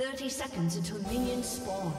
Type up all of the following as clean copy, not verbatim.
30 seconds until minions spawn.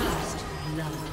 First love.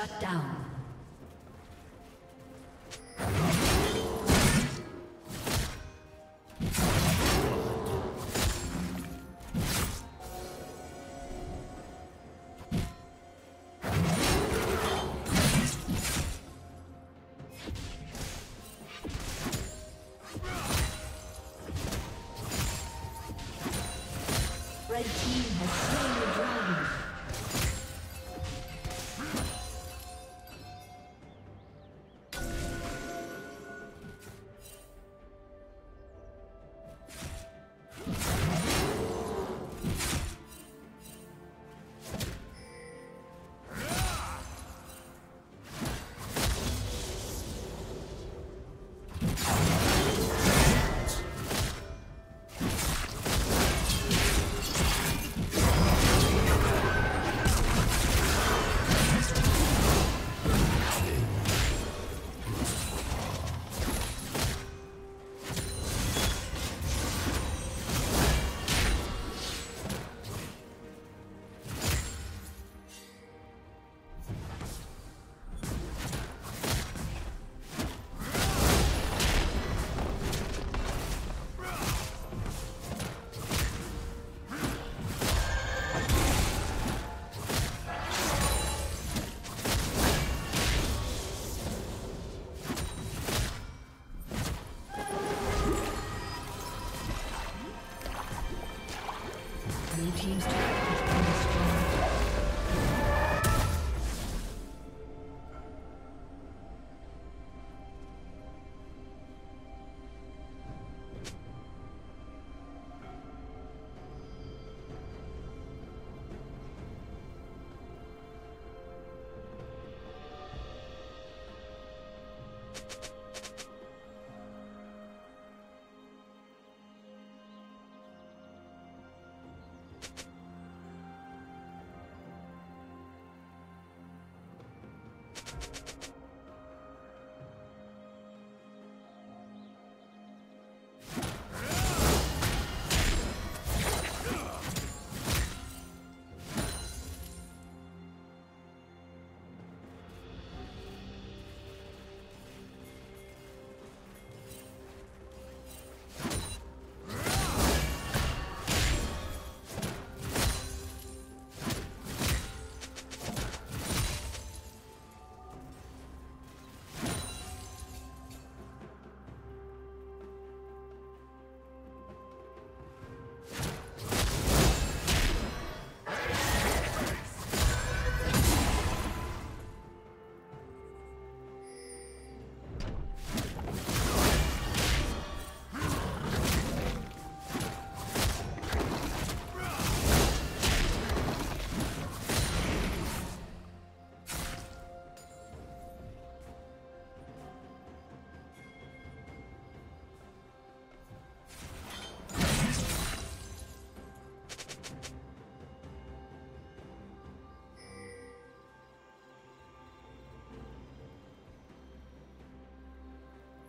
Shut down. Red team has slain the dragon.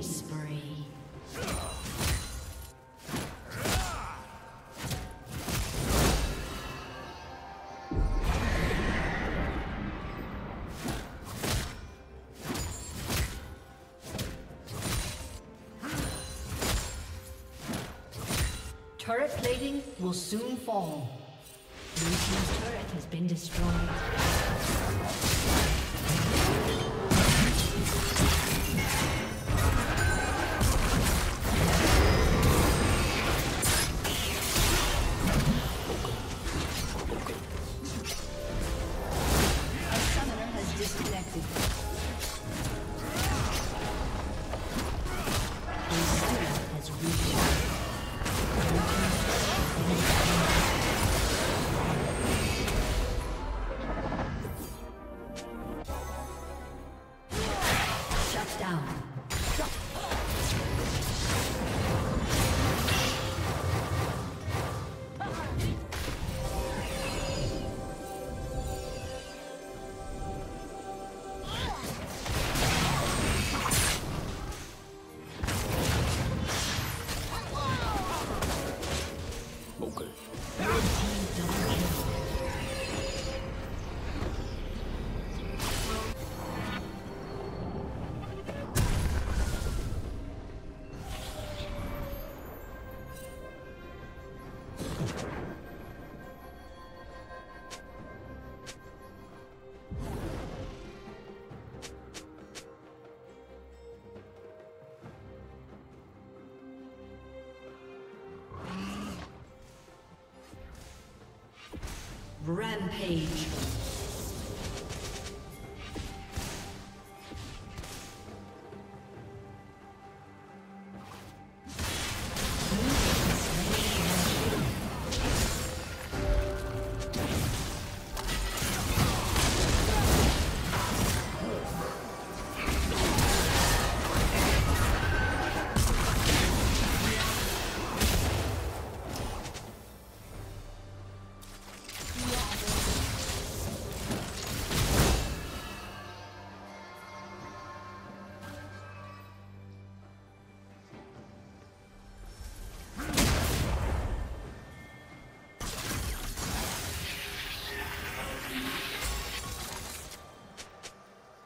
Spree. Turret plating will soon fall. Blue team's turret has been destroyed. Rampage.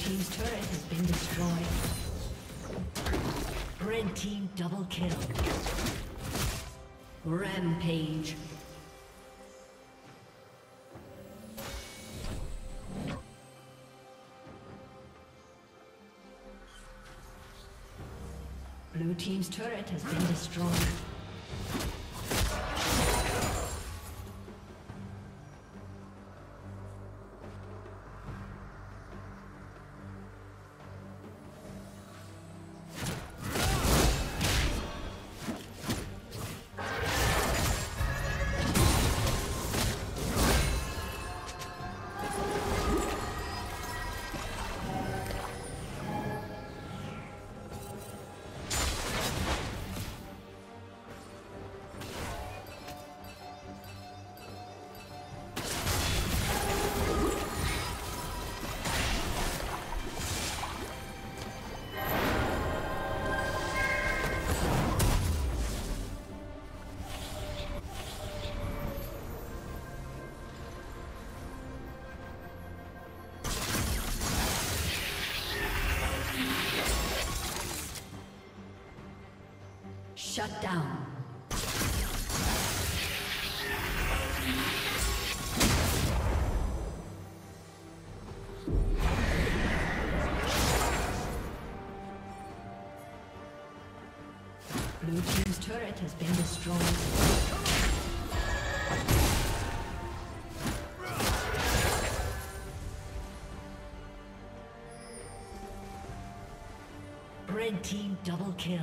team's turret has been destroyed. Red team double kill. Rampage. Blue team's turret has been destroyed. Shut down. Blue team's turret has been destroyed. Red team double kill.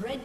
Red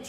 Red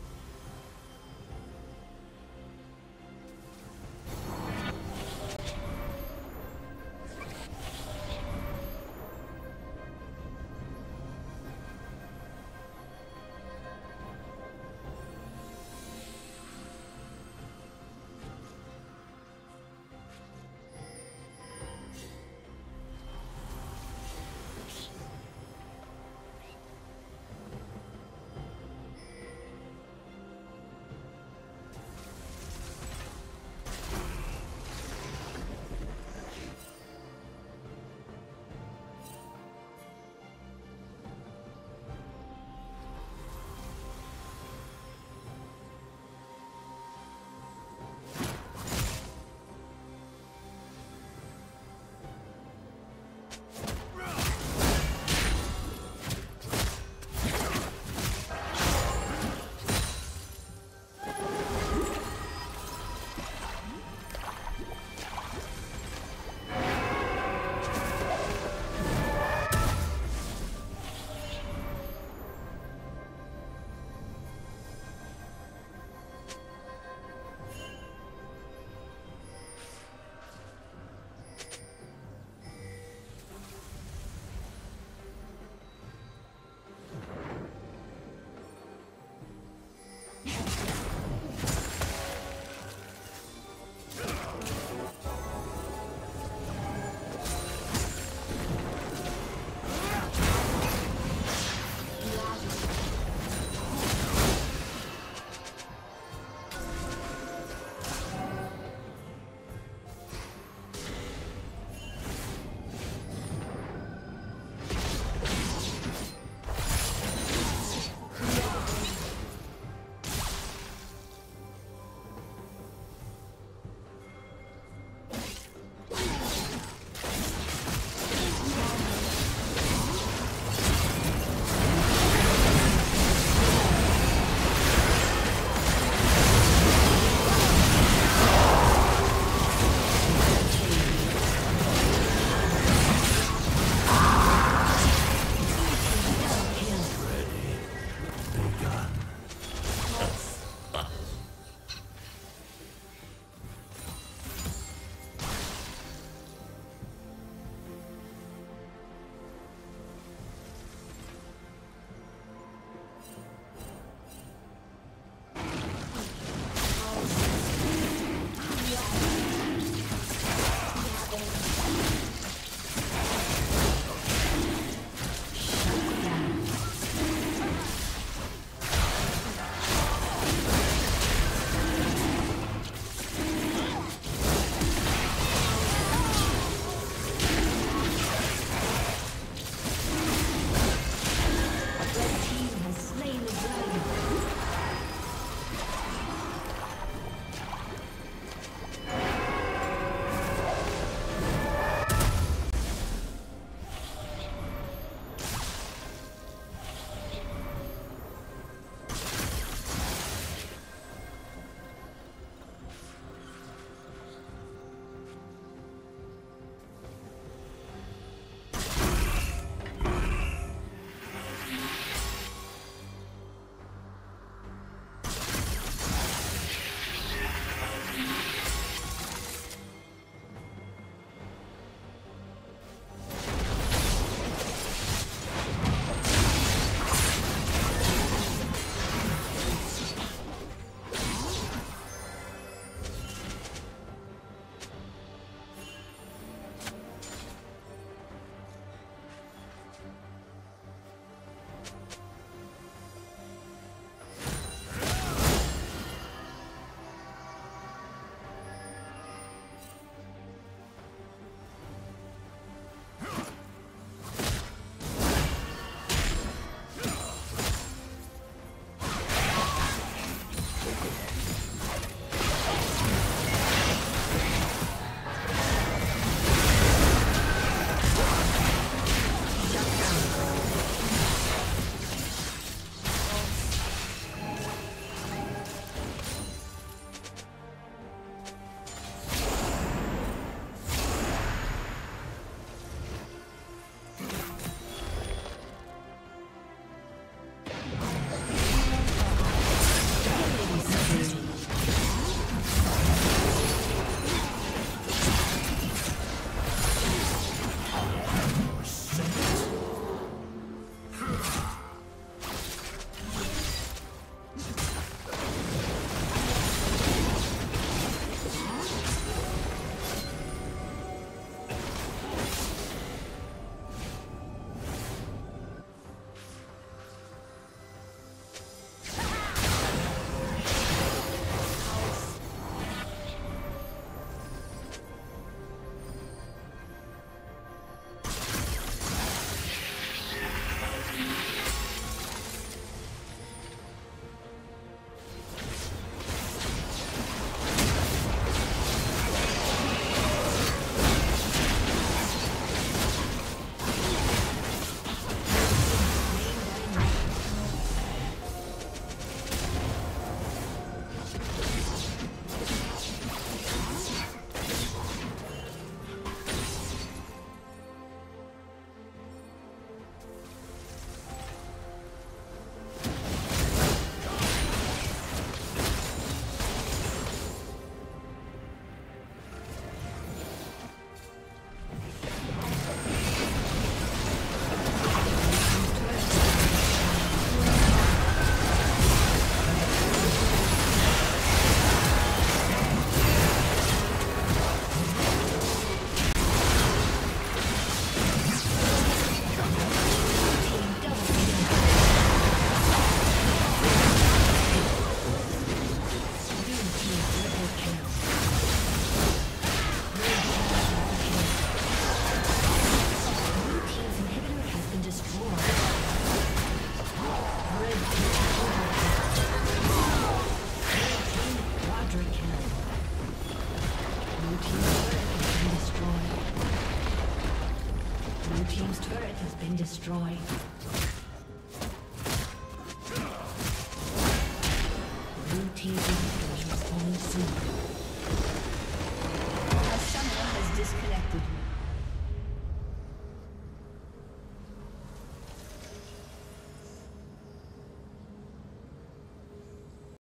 Someone has disconnected.